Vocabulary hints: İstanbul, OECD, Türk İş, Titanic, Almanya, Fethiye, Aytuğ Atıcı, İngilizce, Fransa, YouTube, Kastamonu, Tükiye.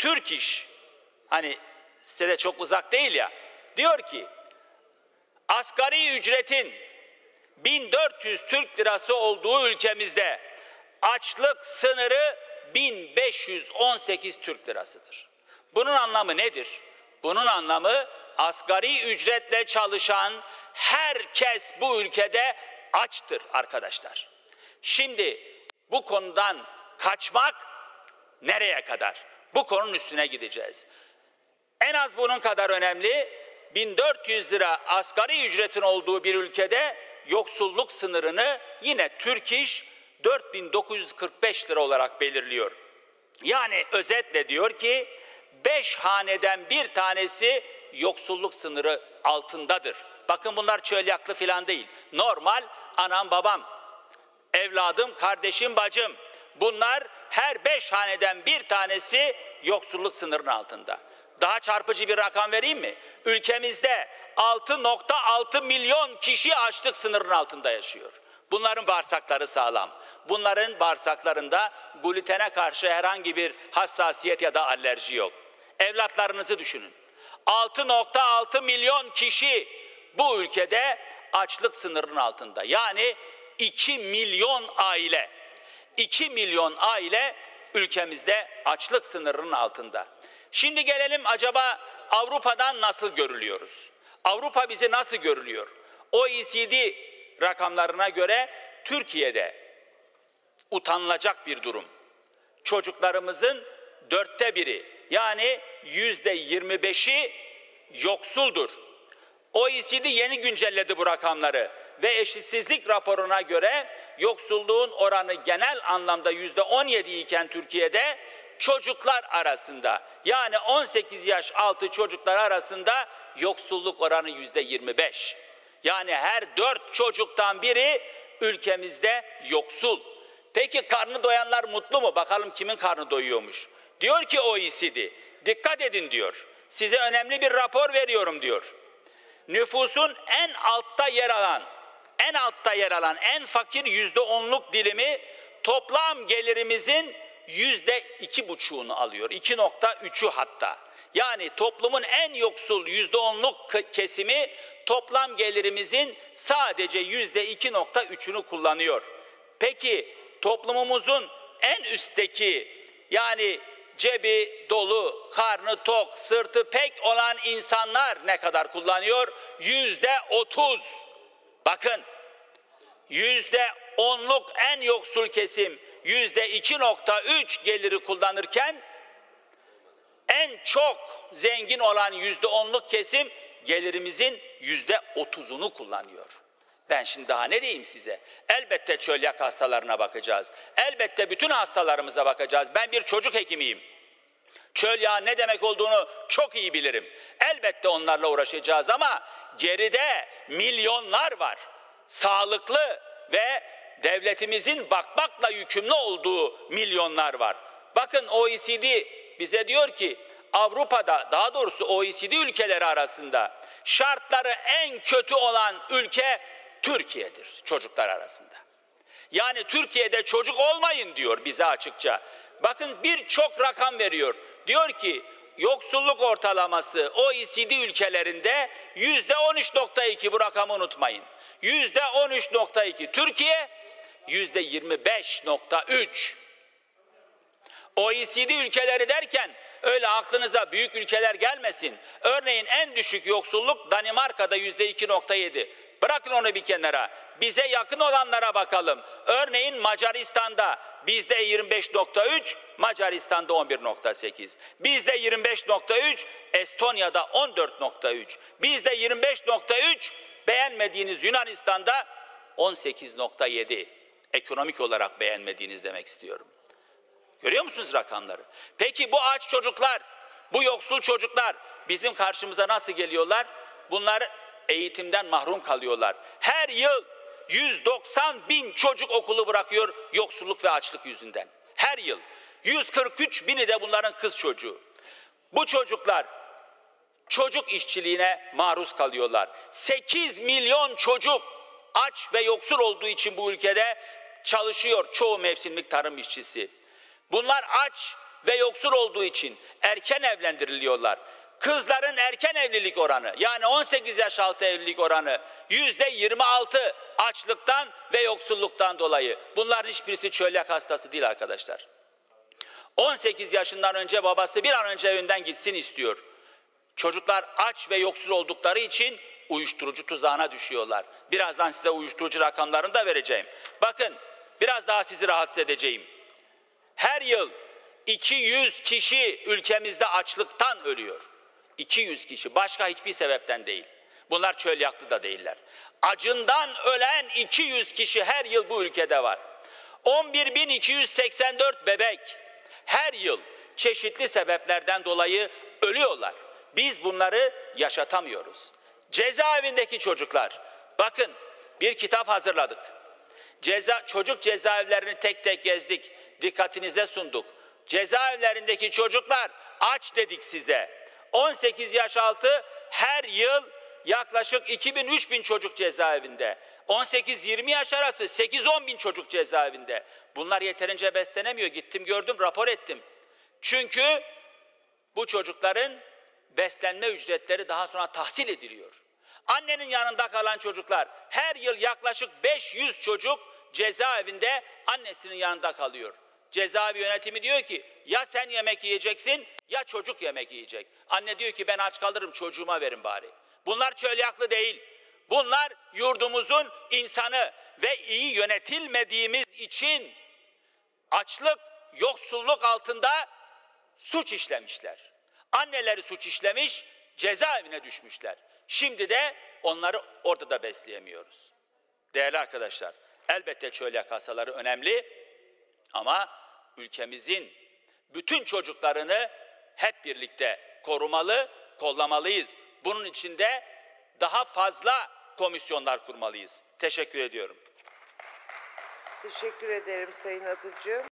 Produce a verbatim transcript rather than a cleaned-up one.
Türk İş, hani size de çok uzak değil ya, diyor ki asgari ücretin bin dört yüz Türk lirası olduğu ülkemizde açlık sınırı bin beş yüz on sekiz Türk lirasıdır. Bunun anlamı nedir? Bunun anlamı asgari ücretle çalışan herkes bu ülkede açtır arkadaşlar. Şimdi bu konudan kaçmak nereye kadar? Bu konunun üstüne gideceğiz. En az bunun kadar önemli, bin dört yüz lira asgari ücretin olduğu bir ülkede yoksulluk sınırını yine Türk İş dört bin dokuz yüz kırk beş lira olarak belirliyor. Yani özetle diyor ki beş haneden bir tanesi yoksulluk sınırı altındadır. Bakın bunlar çölyaklı falan değil. Normal anam babam, evladım, kardeşim, bacım, bunlar her beş haneden bir tanesi yoksulluk sınırının altında. Daha çarpıcı bir rakam vereyim mi? Ülkemizde altı nokta altı milyon kişi açlık sınırının altında yaşıyor. Bunların bağırsakları sağlam. Bunların bağırsaklarında glutene karşı herhangi bir hassasiyet ya da alerji yok. Evlatlarınızı düşünün. altı nokta altı milyon kişi bu ülkede açlık sınırının altında. Yani iki milyon aile. iki milyon aile ülkemizde açlık sınırının altında. Şimdi gelelim, acaba Avrupa'dan nasıl görülüyoruz? Avrupa bizi nasıl görülüyor? O E C D rakamlarına göre Türkiye'de utanılacak bir durum. Çocuklarımızın dörtte biri, yani yüzde yirmi beşi yoksuldur. O E C D yeni güncelledi bu rakamları ve eşitsizlik raporuna göre yoksulluğun oranı genel anlamda yüzde on yedi iken Türkiye'de çocuklar arasında, yani on sekiz yaş altı çocuklar arasında yoksulluk oranı yüzde yirmi beş. Yani her dört çocuktan biri ülkemizde yoksul. Peki karnı doyanlar mutlu mu? Bakalım kimin karnı doyuyormuş. Diyor ki O E C D, dikkat edin diyor. Size önemli bir rapor veriyorum diyor. Nüfusun en altta yer alan, en altta yer alan en fakir yüzde onluk dilimi toplam gelirimizin yüzde iki buçuğunu alıyor. iki nokta üçü hatta. Yani toplumun en yoksul yüzde onluk kesimi toplam gelirimizin sadece yüzde iki nokta üçünü kullanıyor. Peki toplumumuzun en üstteki, yani cebi dolu, karnı tok, sırtı pek olan insanlar ne kadar kullanıyor? Yüzde otuz. Bakın, yüzde onluk en yoksul kesim yüzde iki nokta üç geliri kullanırken en çok zengin olan yüzde onluk kesim gelirimizin yüzde otuzunu kullanıyor. Ben şimdi daha ne diyeyim size? Elbette çölyak hastalarına bakacağız. Elbette bütün hastalarımıza bakacağız. Ben bir çocuk hekimiyim. Çölyağın ne demek olduğunu çok iyi bilirim. Elbette onlarla uğraşacağız ama geride milyonlar var. Sağlıklı ve devletimizin bakmakla yükümlü olduğu milyonlar var. Bakın O E C D bize diyor ki Avrupa'da, daha doğrusu O E C D ülkeleri arasında şartları en kötü olan ülke Türkiye'dir çocuklar arasında. Yani Türkiye'de çocuk olmayın diyor bize açıkça. Bakın birçok rakam veriyor. Diyor ki yoksulluk ortalaması O E C D ülkelerinde yüzde on üç nokta iki, bu rakamı unutmayın. yüzde on üç nokta iki Türkiye, yüzde yirmi beş nokta üç. O E C D ülkeleri derken öyle aklınıza büyük ülkeler gelmesin. Örneğin en düşük yoksulluk Danimarka'da yüzde iki nokta yedi. Bırakın onu bir kenara. Bize yakın olanlara bakalım. Örneğin Macaristan'da bizde yirmi beş nokta üç, Macaristan'da on bir nokta sekiz. Bizde yirmi beş nokta üç, Estonya'da on dört nokta üç. Bizde yirmi beş nokta üç, beğenmediğiniz Yunanistan'da on sekiz nokta yedi. Ekonomik olarak beğenmediğiniz demek istiyorum. Görüyor musunuz rakamları? Peki bu aç çocuklar, bu yoksul çocuklar bizim karşımıza nasıl geliyorlar? Bunlar eğitimden mahrum kalıyorlar. Her yıl yüz doksan bin çocuk okulu bırakıyor yoksulluk ve açlık yüzünden. Her yıl. yüz kırk üç bini de bunların kız çocuğu. Bu çocuklar çocuk işçiliğine maruz kalıyorlar. sekiz milyon çocuk aç ve yoksul olduğu için bu ülkede çalışıyor, çoğu mevsimlik tarım işçisi. Bunlar aç ve yoksul olduğu için erken evlendiriliyorlar. Kızların erken evlilik oranı, yani on sekiz yaş altı evlilik oranı yüzde yirmi altı açlıktan ve yoksulluktan dolayı. Bunların hiçbirisi çölyak hastası değil arkadaşlar. on sekiz yaşından önce babası bir an önce evinden gitsin istiyor. Çocuklar aç ve yoksul oldukları için uyuşturucu tuzağına düşüyorlar. Birazdan size uyuşturucu rakamlarını da vereceğim. Bakın, biraz daha sizi rahatsız edeceğim. Her yıl iki yüz kişi ülkemizde açlıktan ölüyor. iki yüz kişi, başka hiçbir sebepten değil. Bunlar çölyaklı da değiller. Acından ölen iki yüz kişi her yıl bu ülkede var. on bir bin iki yüz seksen dört bebek her yıl çeşitli sebeplerden dolayı ölüyorlar. Biz bunları yaşatamıyoruz. Cezaevindeki çocuklar, bakın bir kitap hazırladık. Ceza, çocuk cezaevlerini tek tek gezdik, dikkatinize sunduk. Cezaevlerindeki çocuklar aç dedik size. on sekiz yaş altı her yıl yaklaşık iki bin üç bin çocuk cezaevinde. on sekiz yirmi yaş arası sekiz on bin çocuk cezaevinde. Bunlar yeterince beslenemiyor. Gittim gördüm, rapor ettim. Çünkü bu çocukların beslenme ücretleri daha sonra tahsil ediliyor. Annenin yanında kalan çocuklar her yıl yaklaşık beş yüz çocuk cezaevinde annesinin yanında kalıyor. Cezaevi yönetimi diyor ki ya sen yemek yiyeceksin ya çocuk yemek yiyecek. Anne diyor ki ben aç kalırım, çocuğuma verin bari. Bunlar çölyaklı değil. Bunlar yurdumuzun insanı ve iyi yönetilmediğimiz için açlık, yoksulluk altında suç işlemişler. Anneleri suç işlemiş, cezaevine düşmüşler. Şimdi de onları orada da besleyemiyoruz. Değerli arkadaşlar, elbette çölyak hastaları önemli ama ülkemizin bütün çocuklarını hep birlikte korumalı, kollamalıyız. Bunun için de daha fazla komisyonlar kurmalıyız. Teşekkür ediyorum. Teşekkür ederim Sayın Atıcı.